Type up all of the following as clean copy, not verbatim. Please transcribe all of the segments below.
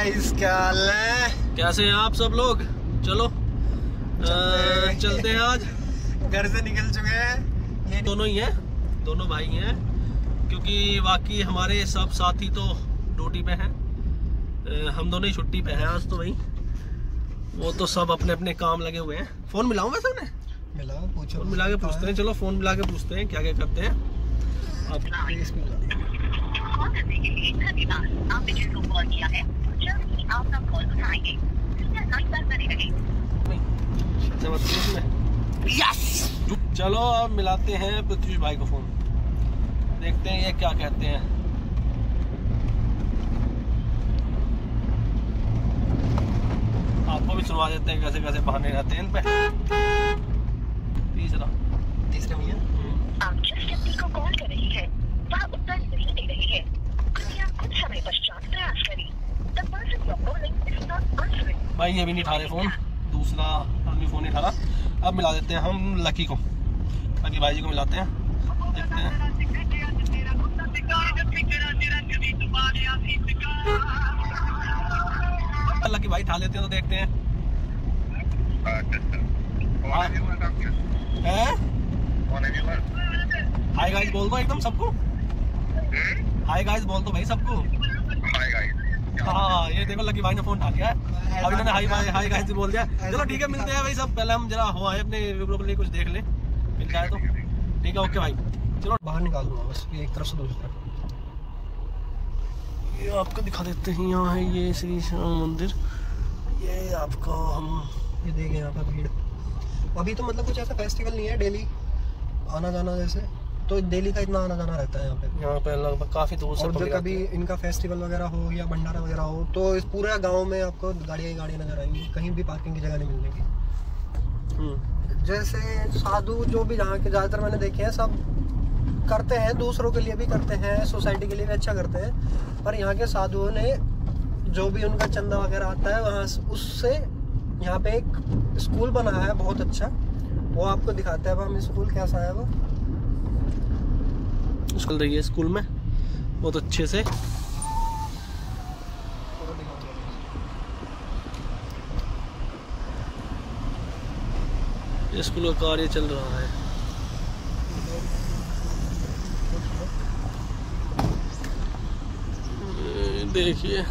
Guys, क्या हाल है, कैसे हैं आप सब लोग। चलो चलते हैं। आज घर से निकल चुके हैं, ये दोनों ही हैं, दोनों भाई हैं, क्योंकि बाकी हमारे सब साथी तो ड्यूटी पे हैं, हम दोनों ही छुट्टी पे हैं आज। तो भाई वो तो सब अपने अपने काम लगे हुए हैं। फोन मिलाऊं मैं सबने, फोन मिला के पूछते हैं। चलो फोन मिला के पूछते हैं क्या क्या करते हैं। चलो अब मिलाते हैं पृथ्वी भाई को, फोन देखते हैं ये क्या कहते हैं। आपको भी सुनवा देते हैं कैसे कैसे बहाने रहते हैं इन पे। तीसरा भैया, आप जिस व्यक्ति को कॉल कर रही है वह उत्तर नहीं दे रही है, कृपया कुछ समय पश्चात प्रयास करें। The person you are calling is not answering। भाई ये भी नहीं उठा रहे फोन, दूसरा अपनी फोन नहीं उठा रहा। अब मिला देते हैं हम लकी को, लकी भाई जी को मिलाते हैं, देखते हैं। लकी भाई ठा लेते हैं तो देखते हैं। हाय गाइस बोल दो एकदम सबको। हाय गाइस बोल दो भाई सबको। हाँ ये देखो लकी भाई ने फोन उठा लिया है, अभी मैंने हाय गाइस भी बोल दिया। चलो ठीक है, मिलते हैं भाई सब। पहले हम जरा हुआ है अपने वीडियो के लिए कुछ देख ले, मिल जाए तो ठीक है। ओके भाई चलो बाहर निकाल दूंगा बस, एक तरफ से दूसरी तरफ। ये आपको दिखा देते हैं, यहाँ है ये श्री श्याम मंदिर। ये आपको हम ये देखें, यहाँ पर भीड़ अभी तो मतलब कुछ ऐसा फेस्टिवल नहीं है, डेली आना जाना, जैसे तो डेली का इतना आना जाना रहता है यहाँ पे। यहाँ पे लगभग काफ़ी दूर से, और जब कभी इनका फेस्टिवल वगैरह हो या भंडारा वगैरह हो तो इस पूरा गाँव में आपको गाड़ियाँ ही गाड़ियाँ नजर आएंगी, कहीं भी पार्किंग की जगह नहीं मिलेगी। जैसे साधु जो भी यहाँ के ज़्यादातर मैंने देखे हैं सब करते हैं, दूसरों के लिए भी करते हैं, सोसाइटी के लिए भी अच्छा करते हैं, पर यहाँ के साधुओं ने जो भी उनका चंदा वगैरह आता है वहाँ उससे यहाँ पे एक स्कूल बनाया है बहुत अच्छा, वो आपको दिखाते हैं। अब हम स्कूल कैसा है, वो स्कूल देखिए, स्कूल में बहुत अच्छे से स्कूल का कार्य चल रहा है। देखिए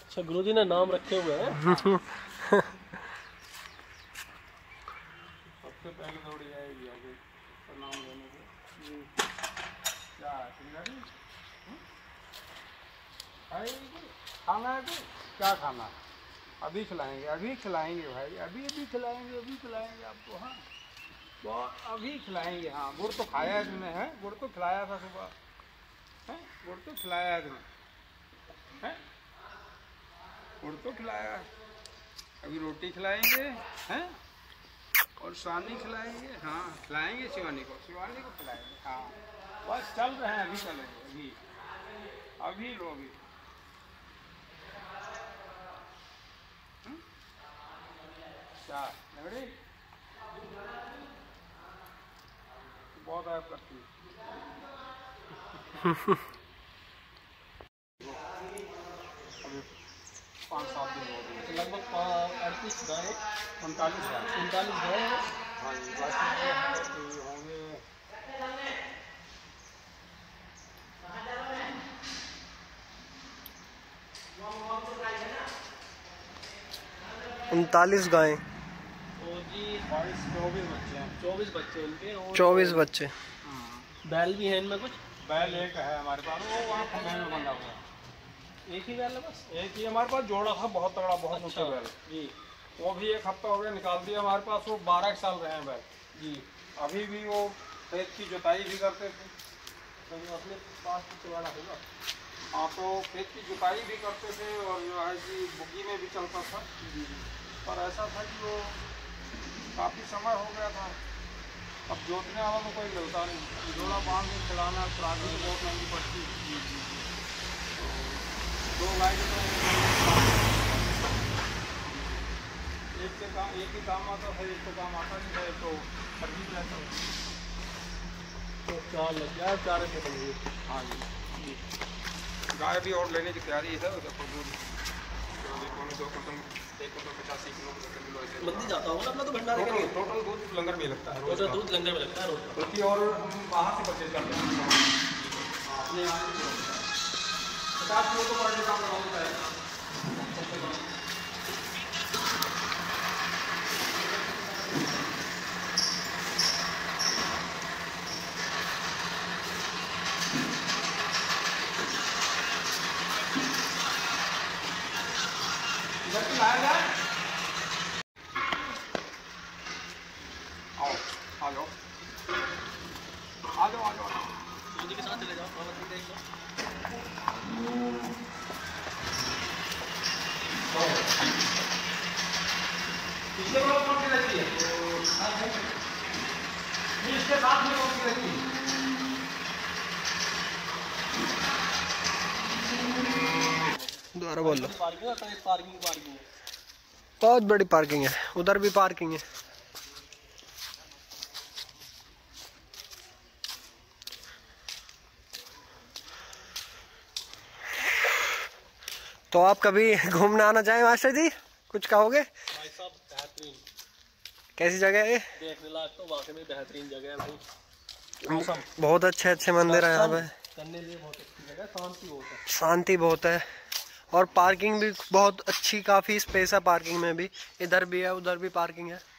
अच्छा गुरुजी ने नाम रखे हुए हैं। सबसे पहले थोड़ी आएगी आगे पर नाम लेने के क्या सिंगाड़ी आएगी खाना है तो क्या खाना अभी खिलाएंगे, अभी खिलाएंगे भाई, अभी खिलाएंगे, अभी खिलाएंगे आपको। हाँ तो अभी खिलाएंगे। हाँ गुड़ तो खाया है तुमने, है गुड़ तो खिलाया था सुबह, है गुड़ तो खिलाया है तुमने, है गुड़ तो खिलाया, अभी रोटी खिलाएंगे हैं और शिवानी खिलाएंगे। हाँ खिलाएंगे शिवानी को खिलाएंगे। हाँ बस चल रहे हैं, अभी चलेंगे, अभी लोगे बहुत आयब करती है। अभी 5-7 दिन हो गए लगभग 45 गए होंगे। चौबीस बच्चे बैल भी हैं इनमें। कुछ बैल एक है हमारे पास, वो वहाँ खंभे में बंधा हुआ है। एक ही बैल है बस, एक ही हमारे पास जोड़ा था, बहुत तगड़ा, बहुत अच्छा बैल जी। वो भी 1 हफ्ता हो गया निकाल दिया हमारे पास। वो 12 साल रहे हैं बैल जी। अभी भी वो खेत की जुताई भी करते थे, अपने पास चुवाड़ा होगा। हाँ तो खेत की जुताई भी करते थे और जो है कि बुग्गी में भी चलता था। पर ऐसा था कि वो काफ़ी समय हो गया था, अब जोतने वाला तो कोई मिलता नहीं, जोड़ा बांध के खिलाना प्राणी बहुत महंगी पड़ती। 2 गाय एक ही काम आता था, एक तो काम आता नहीं था, एक तो खरीद रहता था। तो 4 लग गया 4 निकल। हाँ जी गाय भी और लेने की तैयारी है। 2 कुंटल 85 किलो टोटल दूध लंगर में लगता है, प्रति। और हम बाहर से परचेज करते हैं, 50 किलो तो पर डे काम होता है। दोबारा बोल लो। बहुत बड़ी पार्किंग है, उधर भी पार्किंग है। तो आप कभी घूमना आना चाहें मास्टर जी, कुछ कहोगे? भाई साहब बेहतरीन, कैसी जगह है ये? देखने लायक तो वाकई में बेहतरीन जगह है भाई। बहुत अच्छे मंदिर है यहाँ पे, करने लिए बहुत अच्छी जगह, शांति बहुत है। और पार्किंग भी बहुत अच्छी, काफ़ी स्पेस है पार्किंग में भी, इधर भी है उधर भी पार्किंग है।